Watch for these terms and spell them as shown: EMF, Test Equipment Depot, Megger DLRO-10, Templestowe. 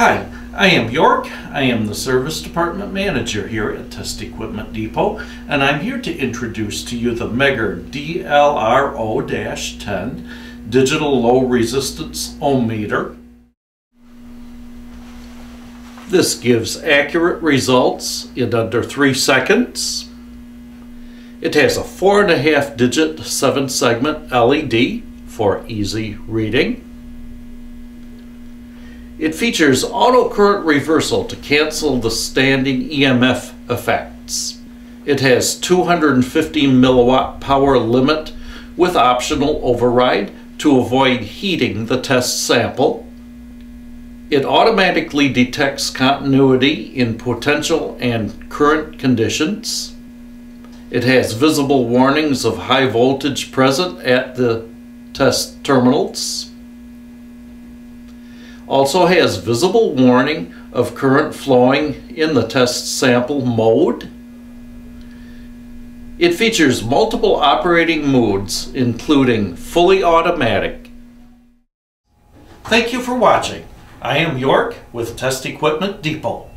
Hi, I am York. I am the Service Department Manager here at Test Equipment Depot, and I'm here to introduce to you the Megger DLRO-10 Digital Low Resistance Ohm Meter. This gives accurate results in under 3 seconds. It has a 4.5-digit 7-segment LED for easy reading. It features auto current reversal to cancel the standing EMF effects. It has 250 milliwatt power limit with optional override to avoid heating the test sample. It automatically detects continuity in potential and current conditions. It has visible warnings of high voltage present at the test terminals. Also has visible warning of current flowing in the test sample mode. It features multiple operating modes, including fully automatic. Thank you for watching. I am York with Test Equipment Depot.